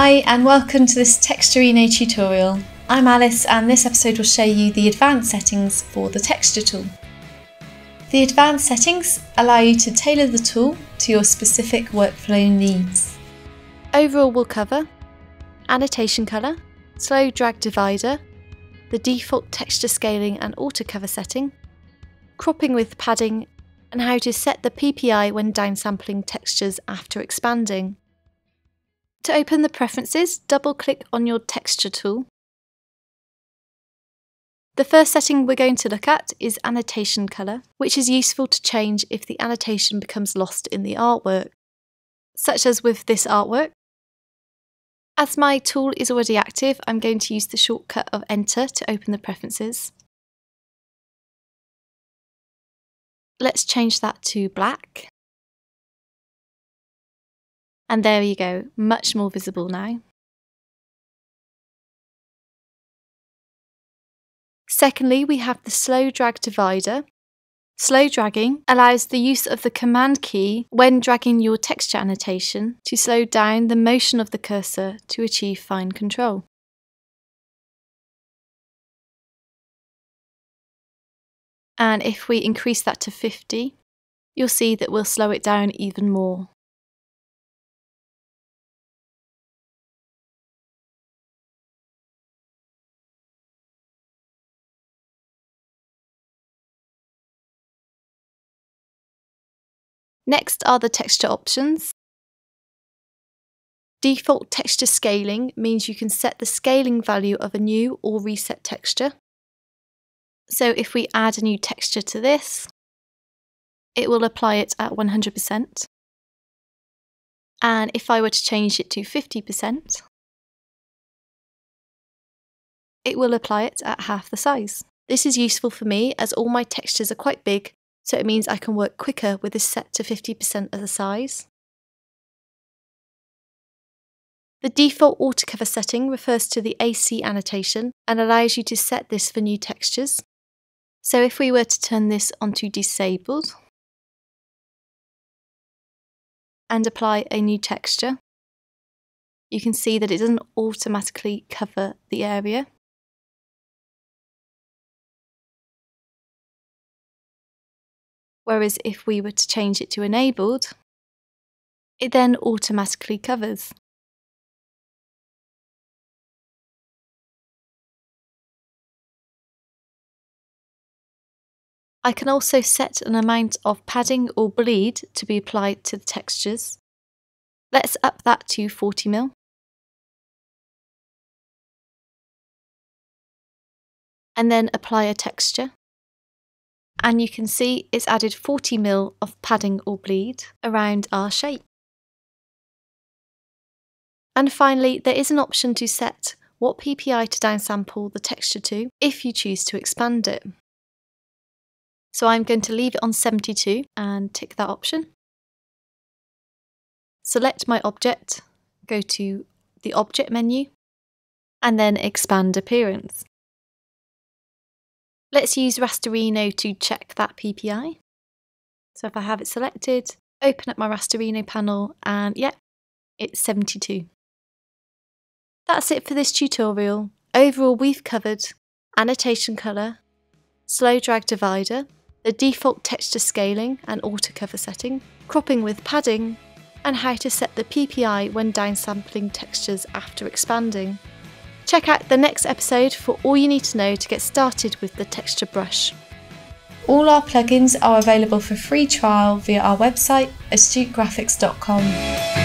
Hi and welcome to this Texturino tutorial. I'm Alice and this episode will show you the advanced settings for the Texture tool. The advanced settings allow you to tailor the tool to your specific workflow needs. Overall we'll cover annotation colour, slow drag divider, the default texture scaling and auto cover setting, cropping with padding and how to set the PPI when downsampling textures after expanding. To open the preferences, double-click on your texture tool. The first setting we're going to look at is annotation colour, which is useful to change if the annotation becomes lost in the artwork, such as with this artwork. As my tool is already active, I'm going to use the shortcut of Enter to open the preferences. Let's change that to black. And there you go, much more visible now. Secondly, we have the slow drag divider. Slow dragging allows the use of the command key when dragging your texture annotation to slow down the motion of the cursor to achieve fine control. And if we increase that to 50, you'll see that we'll slow it down even more. Next are the texture options. Default texture scaling means you can set the scaling value of a new or reset texture. So if we add a new texture to this, it will apply it at 100%. And if I were to change it to 50%, it will apply it at half the size. This is useful for me as all my textures are quite big, so it means I can work quicker with this set to 50% of the size. The default autocover setting refers to the AC annotation and allows you to set this for new textures. So if we were to turn this onto disabled and apply a new texture, you can see that it doesn't automatically cover the area. Whereas if we were to change it to enabled, it then automatically covers. I can also set an amount of padding or bleed to be applied to the textures. Let's up that to 40mm. And then apply a texture. And you can see it's added 40mm of padding or bleed around our shape. And finally, there is an option to set what PPI to downsample the texture to if you choose to expand it. So I'm going to leave it on 72 and tick that option. Select my object, go to the Object menu, and then Expand Appearance. Let's use Rasterino to check that PPI. So if I have it selected, open up my Rasterino panel and yep, it's 72. That's it for this tutorial. Overall we've covered annotation colour, slow drag divider, the default texture scaling and autocover setting, cropping with padding and how to set the PPI when downsampling textures after expanding. Check out the next episode for all you need to know to get started with the Texture Brush. All our plugins are available for free trial via our website, astutegraphics.com.